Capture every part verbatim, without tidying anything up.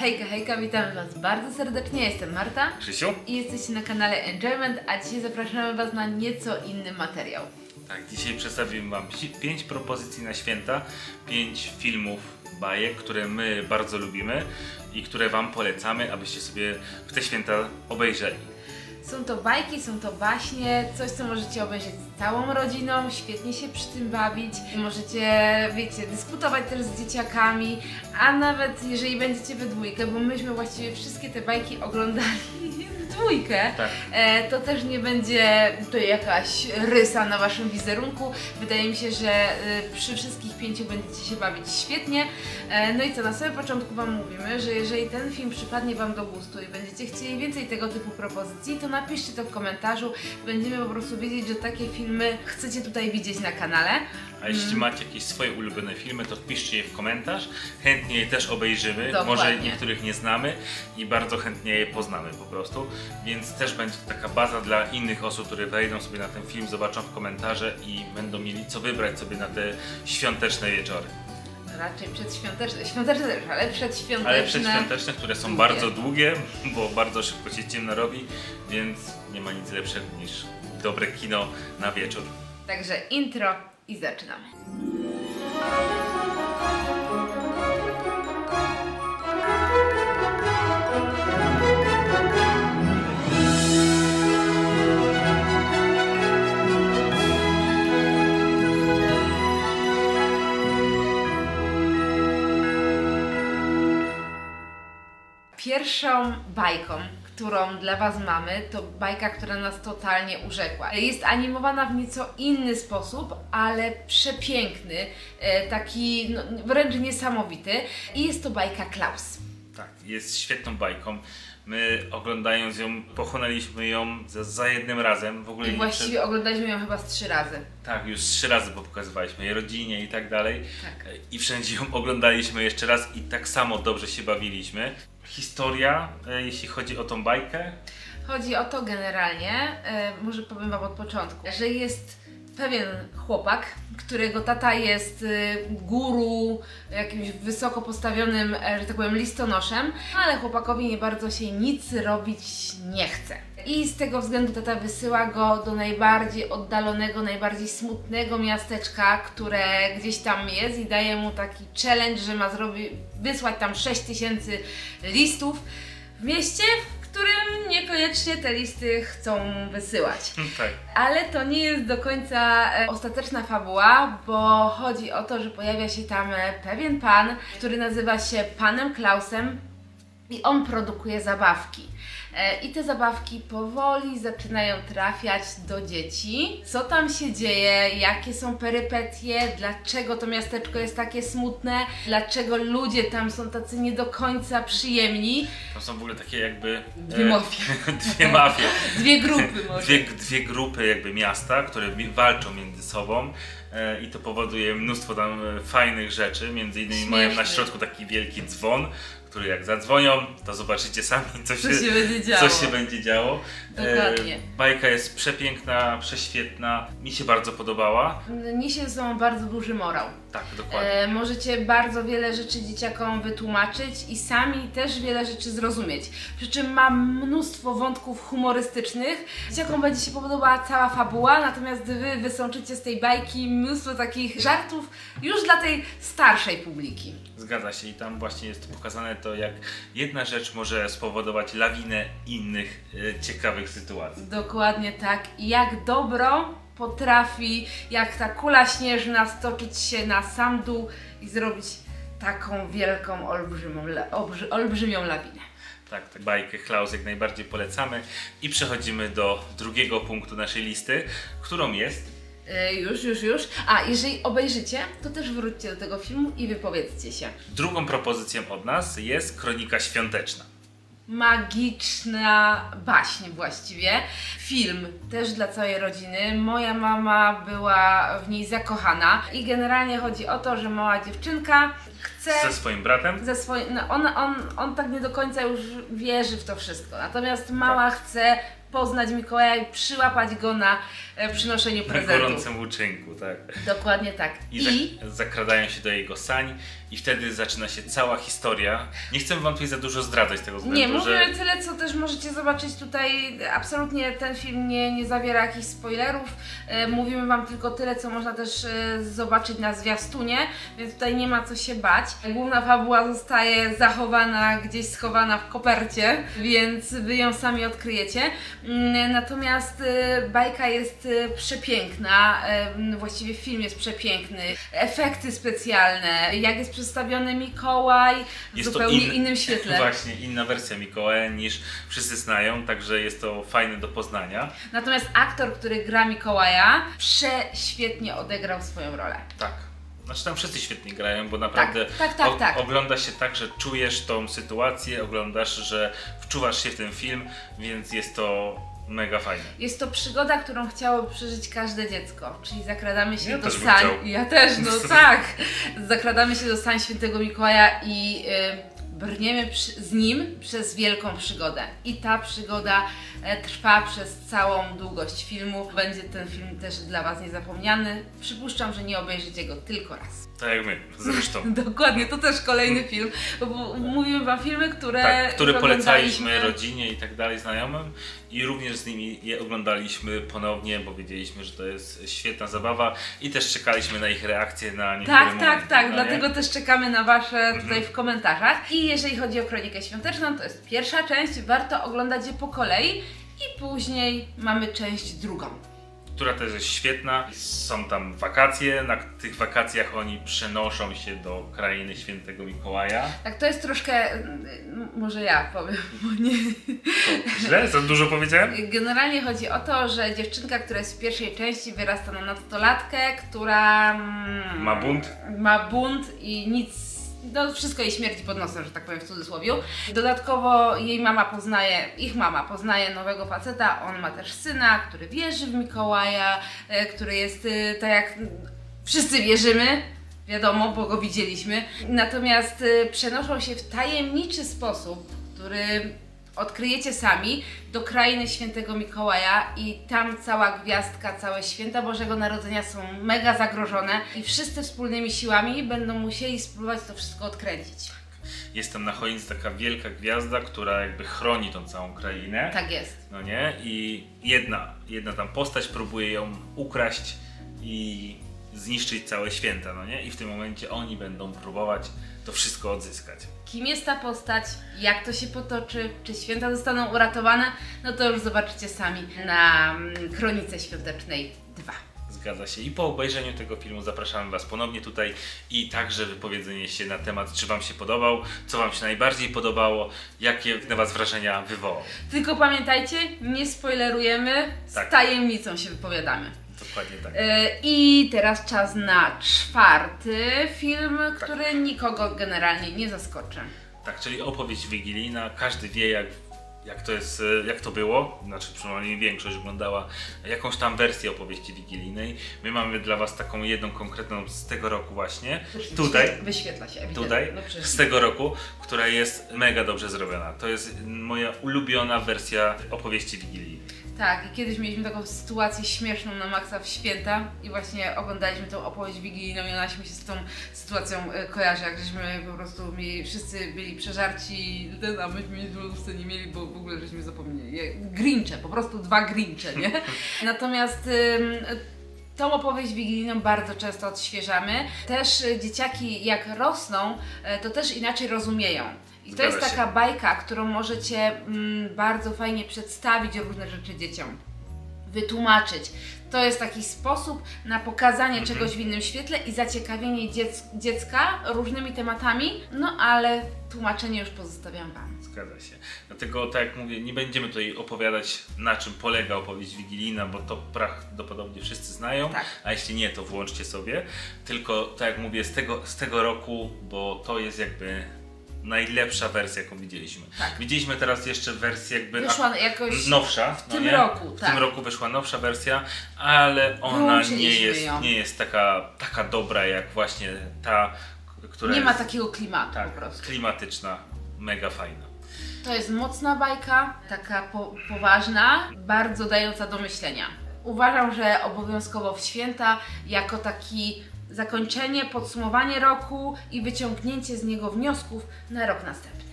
Hejka, hejka, witamy Was bardzo serdecznie, ja jestem Marta, Krzysiu i jesteście na kanale Enjoyment, a dzisiaj zapraszamy Was na nieco inny materiał. Tak, dzisiaj przedstawimy Wam pięć propozycji na święta, pięć filmów, bajek, które my bardzo lubimy i które Wam polecamy, abyście sobie w te święta obejrzeli. Są to bajki, są to baśnie, coś co możecie obejrzeć z całą rodziną, świetnie się przy tym bawić. Możecie, wiecie, dyskutować też z dzieciakami, a nawet jeżeli będziecie we dwójkę, bo myśmy właściwie wszystkie te bajki oglądali w dwójkę, tak. e, to też nie będzie to jakaś rysa na Waszym wizerunku. Wydaje mi się, że e, przy wszystkich pięciu będziecie się bawić świetnie. E, no i co, na samym początku Wam mówimy, że jeżeli ten film przypadnie Wam do gustu i będziecie chcieli więcej tego typu propozycji, to napiszcie to w komentarzu, będziemy po prostu wiedzieć, że takie filmy chcecie tutaj widzieć na kanale. A jeśli hmm. macie jakieś swoje ulubione filmy, to wpiszcie je w komentarz, chętnie je też obejrzymy, dokładnie. Może niektórych nie znamy i bardzo chętnie je poznamy po prostu, więc też będzie to taka baza dla innych osób, które wejdą sobie na ten film, zobaczą w komentarze i będą mieli co wybrać sobie na te świąteczne wieczory. Raczej przedświąteczne, świąteczne też, ale przedświąteczne. Ale przedświąteczne, które są długie. bardzo długie, bo bardzo szybko się ciemno robi, więc nie ma nic lepszego niż dobre kino na wieczór. Także intro i zaczynamy. Pierwszą bajką, którą dla Was mamy, to bajka, która nas totalnie urzekła. Jest animowana w nieco inny sposób, ale przepiękny, taki no, wręcz niesamowity i jest to bajka Klaus. Tak, jest świetną bajką. My oglądając ją, pochłonęliśmy ją za, za jednym razem. W ogóle I właściwie przed... oglądaliśmy ją chyba z trzy razy. Tak, już trzy razy bo pokazywaliśmy jej rodzinie i tak dalej. Tak. I wszędzie ją oglądaliśmy jeszcze raz i tak samo dobrze się bawiliśmy. Historia, jeśli chodzi o tą bajkę? Chodzi o to generalnie, może powiem Wam od początku, że jest pewien chłopak, którego tata jest guru, jakimś wysoko postawionym, że tak powiem, listonoszem, ale chłopakowi nie bardzo się nic robić nie chce. I z tego względu tata wysyła go do najbardziej oddalonego, najbardziej smutnego miasteczka, które gdzieś tam jest i daje mu taki challenge, że ma zrobi wysłać tam sześć tysięcy listów w mieście, którym niekoniecznie te listy chcą wysyłać. Tak. Ale to nie jest do końca ostateczna fabuła, bo chodzi o to, że pojawia się tam pewien pan, który nazywa się panem Klausem i on produkuje zabawki. I te zabawki powoli zaczynają trafiać do dzieci. Co tam się dzieje, jakie są perypetie, dlaczego to miasteczko jest takie smutne, dlaczego ludzie tam są tacy nie do końca przyjemni. Tam są w ogóle takie jakby... Dwie mafie. E, dwie mafie. Dwie grupy może. Dwie, dwie grupy jakby miasta, które walczą między sobą. I to powoduje mnóstwo tam fajnych rzeczy, między innymi mają na środku taki wielki dzwon, który jak zadzwonią, to zobaczycie sami, co się, się, będzie, działo. Co się będzie działo. Dokładnie. E, bajka jest przepiękna, prześwietna, mi się bardzo podobała. Niesie ze sobą bardzo duży morał. Tak, dokładnie. E, możecie bardzo wiele rzeczy dzieciakom wytłumaczyć i sami też wiele rzeczy zrozumieć. Przy czym ma mnóstwo wątków humorystycznych. Dzieciakom będzie się podobała cała fabuła, natomiast wy wysączycie z tej bajki mnóstwo takich żartów już dla tej starszej publiki. Zgadza się i tam właśnie jest pokazane to, jak jedna rzecz może spowodować lawinę innych e, ciekawych sytuacji. Dokładnie tak. I jak dobro potrafi, jak ta kula śnieżna stoczyć się na sam dół i zrobić taką wielką, olbrzymą, olbrzy, olbrzymią lawinę. Tak, tak, bajkę Klaus jak najbardziej polecamy i przechodzimy do drugiego punktu naszej listy, którą jest... Już, już, już. A jeżeli obejrzycie, to też wróćcie do tego filmu i wypowiedzcie się. Drugą propozycją od nas jest Kronika Świąteczna. Magiczna baśń właściwie. Film też dla całej rodziny. Moja mama była w niej zakochana i generalnie chodzi o to, że mała dziewczynka chce... Ze swoim bratem? Ze swoim... No on, on, on tak nie do końca już wierzy w to wszystko, natomiast mała tak. chce poznać Mikołaja i przyłapać go na e, przynoszeniu prezentów. Na gorącym uczynku, tak. Dokładnie tak. I, I... Zak zakradają się do jego sań i wtedy zaczyna się cała historia. Nie chcę wam tutaj za dużo zdradzać tego względu, Nie, mówię że... tyle, co też możecie zobaczyć tutaj. Absolutnie ten film nie, nie zawiera jakichś spoilerów. E, mówimy wam tylko tyle, co można też e, zobaczyć na zwiastunie, więc tutaj nie ma co się bać. Główna fabuła zostaje zachowana, gdzieś schowana w kopercie, więc wy ją sami odkryjecie. Natomiast bajka jest przepiękna, właściwie film jest przepiękny, efekty specjalne, jak jest przedstawiony Mikołaj w zupełnie in, innym świetle. Właśnie, inna wersja Mikołaja niż wszyscy znają, także jest to fajne do poznania. Natomiast aktor, który gra Mikołaja, prześwietnie odegrał swoją rolę. Tak. Znaczy tam wszyscy świetnie grają, bo naprawdę tak, tak, tak, o, tak. ogląda się tak, że czujesz tą sytuację, oglądasz, że wczuwasz się w ten film, więc jest to mega fajne. Jest to przygoda, którą chciałoby przeżyć każde dziecko, czyli zakradamy się ja do sań... Ja też, no tak! Zakradamy się do sań Świętego Mikołaja i... Yy... brniemy przy, z nim przez wielką przygodę i ta przygoda e, trwa przez całą długość filmu. Będzie ten film też dla was niezapomniany. Przypuszczam, że nie obejrzycie go tylko raz. Tak jak my, zresztą. Dokładnie, to też kolejny film, bo mówimy wam filmy, które tak, które polecaliśmy rodzinie i tak dalej, znajomym i również z nimi je oglądaliśmy ponownie, bo wiedzieliśmy, że to jest świetna zabawa i też czekaliśmy na ich reakcje na niektóre Tak, momenty, tak, tak, dlatego nie? też czekamy na wasze tutaj mhm. w komentarzach. I jeżeli chodzi o Kronikę Świąteczną, to jest pierwsza część, warto oglądać je po kolei i później mamy część drugą. Która też jest świetna. Są tam wakacje, na tych wakacjach oni przenoszą się do krainy Świętego Mikołaja. Tak, to jest troszkę... może ja powiem, bo nie... To źle? Za dużo powiedziałem? Generalnie chodzi o to, że dziewczynka, która jest w pierwszej części, wyrasta na nastolatkę, która... Ma bunt? Ma bunt i nic... No, wszystko jej śmierdzi pod nosem, że tak powiem w cudzysłowie. Dodatkowo jej mama poznaje, ich mama poznaje nowego faceta, on ma też syna, który wierzy w Mikołaja, który jest tak jak wszyscy wierzymy, wiadomo, bo go widzieliśmy. Natomiast przenoszą się w tajemniczy sposób, który odkryjecie sami, do krainy Świętego Mikołaja i tam cała gwiazdka, całe święta Bożego Narodzenia są mega zagrożone i wszyscy wspólnymi siłami będą musieli spróbować to wszystko odkręcić. Jest tam na choince taka wielka gwiazda, która jakby chroni tą całą krainę. Tak jest. No nie? I jedna, jedna tam postać próbuje ją ukraść i zniszczyć całe święta, no nie? I w tym momencie oni będą próbować to wszystko odzyskać. Kim jest ta postać, jak to się potoczy, czy święta zostaną uratowane, no to już zobaczycie sami na Kronice Świątecznej dwa. Zgadza się. I po obejrzeniu tego filmu zapraszamy was ponownie tutaj i także wypowiedzenie się na temat, czy wam się podobał, co wam się najbardziej podobało, jakie na was wrażenia wywołał. Tylko pamiętajcie, nie spoilerujemy, tak. z tajemnicą się wypowiadamy. Dokładnie tak. I teraz czas na czwarty film, tak. który nikogo generalnie nie zaskoczy. Tak, czyli opowieść wigilijna. Każdy wie, jak, jak, to, jest, jak to było. Znaczy, przynajmniej większość oglądała jakąś tam wersję opowieści wigilijnej. My mamy dla was taką jedną konkretną z tego roku właśnie. Tutaj. Wyświetla się. Ewidentnie. Tutaj, no, z tego roku, która jest mega dobrze zrobiona. To jest moja ulubiona wersja opowieści wigilijnej. Tak, i kiedyś mieliśmy taką sytuację śmieszną na maksa w święta i właśnie oglądaliśmy tą opowieść wigilijną i ona się z tą sytuacją kojarzy, jak żeśmy po prostu mieli, wszyscy byli przeżarci, a myśmy nic w nie mieli, bo w ogóle żeśmy zapomnieli. Grincze, po prostu dwa Grincze, nie? Natomiast ym, tą opowieść wigilijną bardzo często odświeżamy. Też dzieciaki jak rosną, to też inaczej rozumieją. I to jest taka bajka, którą możecie mm, bardzo fajnie przedstawić różne rzeczy dzieciom, wytłumaczyć. To jest taki sposób na pokazanie mm -hmm. czegoś w innym świetle i zaciekawienie dziec dziecka różnymi tematami, no ale tłumaczenie już pozostawiam wam. Zgadza się. Dlatego, tak jak mówię, nie będziemy tutaj opowiadać, na czym polega opowieść wigilijna, bo to prawdopodobnie wszyscy znają, tak. a jeśli nie, to włączcie sobie. Tylko, tak jak mówię, z tego, z tego roku, bo to jest jakby najlepsza wersja, jaką widzieliśmy. Tak. Widzieliśmy teraz jeszcze wersję jakby wyszła jakoś nowsza. W no tym nie? roku. W tak. tym roku wyszła nowsza wersja, ale ona nie jest, nie jest taka, taka dobra jak właśnie ta, która nie ma takiego klimatu, tak, po prostu. Klimatyczna, mega fajna. To jest mocna bajka, taka po, poważna, bardzo dająca do myślenia. Uważam, że obowiązkowo w święta jako taki zakończenie, podsumowanie roku i wyciągnięcie z niego wniosków na rok następny.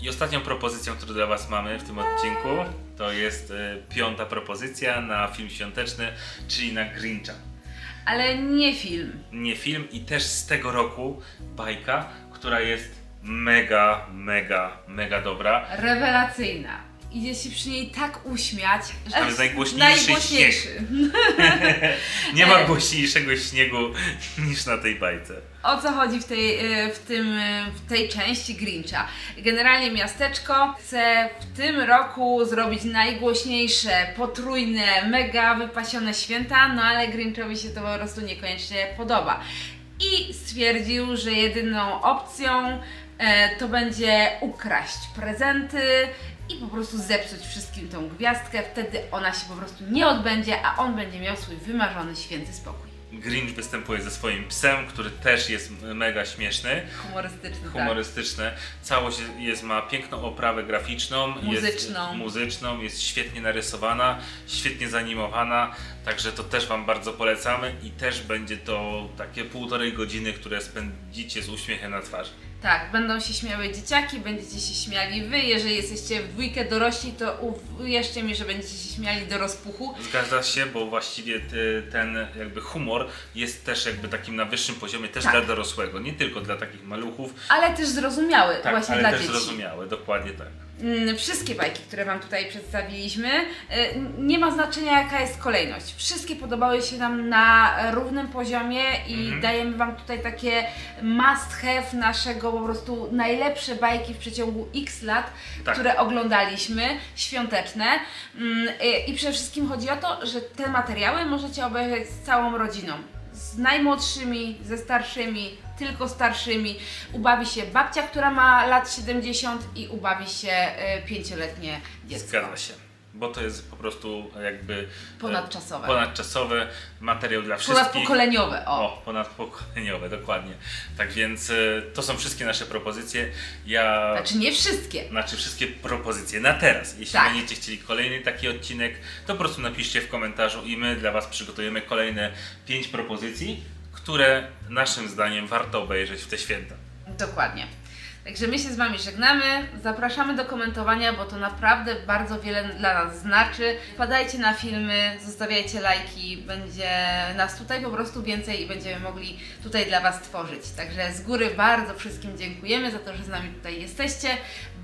I ostatnią propozycją, którą dla Was mamy w tym odcinku, to jest y, piąta propozycja na film świąteczny, czyli na Grincha. Ale nie film. Nie film i też z tego roku bajka, która jest mega, mega, mega dobra. Rewelacyjna. Idzie się przy niej tak uśmiać, że tam jest najgłośniejszy, najgłośniejszy śnieg. Nie ma głośniejszego śniegu niż na tej bajce. O co chodzi w tej, w tym, w tej części Grincha? Generalnie miasteczko chce w tym roku zrobić najgłośniejsze, potrójne, mega wypasione święta, no ale Grinchowi się to po prostu niekoniecznie podoba. I stwierdził, że jedyną opcją e, to będzie ukraść prezenty i po prostu zepsuć wszystkim tą gwiazdkę, wtedy ona się po prostu nie odbędzie, a on będzie miał swój wymarzony, święty spokój. Grinch występuje ze swoim psem, który też jest mega śmieszny. Humorystyczny, Humorystyczny. Tak. Całość jest, ma piękną oprawę graficzną, muzyczną. Jest muzyczną, jest świetnie narysowana, świetnie zanimowana, także to też Wam bardzo polecamy i też będzie to takie półtorej godziny, które spędzicie z uśmiechem na twarzy. Tak, będą się śmiały dzieciaki, będziecie się śmiali Wy. Jeżeli jesteście w dwójkę dorośli, to uwierzcie mi, że będziecie się śmiali do rozpuchu. Zgadza się, bo właściwie ten jakby humor jest też jakby takim na wyższym poziomie, też tak, dla dorosłego, nie tylko dla takich maluchów. Ale też zrozumiały, tak, właśnie ale dla też dzieci. Zrozumiały, dokładnie tak. Wszystkie bajki, które Wam tutaj przedstawiliśmy, nie ma znaczenia jaka jest kolejność. Wszystkie podobały się nam na równym poziomie i mm-hmm. dajemy Wam tutaj takie must have naszego po prostu najlepsze bajki w przeciągu X lat, tak, które oglądaliśmy, świąteczne. I przede wszystkim chodzi o to, że te materiały możecie obejrzeć z całą rodziną. Z najmłodszymi, ze starszymi, tylko starszymi. Ubawi się babcia, która ma lat siedemdziesiąt i ubawi się pięcioletnie dziecko. Zgadza się, bo to jest po prostu jakby ponadczasowe, ponadczasowy materiał dla wszystkich. Ponadpokoleniowe. O, o ponadpokoleniowe, dokładnie. Tak więc to są wszystkie nasze propozycje. Ja... Znaczy nie wszystkie. Znaczy wszystkie propozycje na teraz. Jeśli tak. będziecie chcieli kolejny taki odcinek, to po prostu napiszcie w komentarzu i my dla Was przygotujemy kolejne pięć propozycji, które naszym zdaniem warto obejrzeć w te święta. Dokładnie. Także my się z Wami żegnamy, zapraszamy do komentowania, bo to naprawdę bardzo wiele dla nas znaczy. Wpadajcie na filmy, zostawiajcie lajki, będzie nas tutaj po prostu więcej i będziemy mogli tutaj dla Was tworzyć. Także z góry bardzo wszystkim dziękujemy za to, że z nami tutaj jesteście,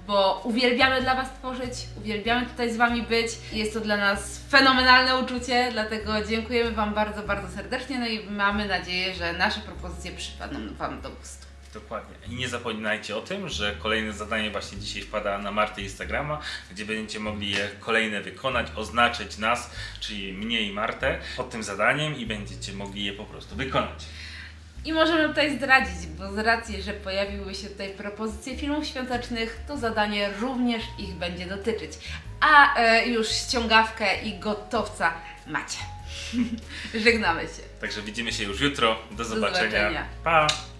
bo uwielbiamy dla Was tworzyć, uwielbiamy tutaj z Wami być. Jest to dla nas fenomenalne uczucie, dlatego dziękujemy Wam bardzo, bardzo serdecznie, no i mamy nadzieję, że nasze propozycje przypadną Wam do gustu. Dokładnie. I nie zapominajcie o tym, że kolejne zadanie właśnie dzisiaj wpada na Martę Instagrama, gdzie będziecie mogli je kolejne wykonać, oznaczyć nas, czyli mnie i Martę, pod tym zadaniem i będziecie mogli je po prostu wykonać. I możemy tutaj zdradzić, bo z racji, że pojawiły się tutaj propozycje filmów świątecznych, to zadanie również ich będzie dotyczyć. A y, już ściągawkę i gotowca macie. Żegnamy się. Także widzimy się już jutro. Do, Do zobaczenia. zobaczenia. Pa!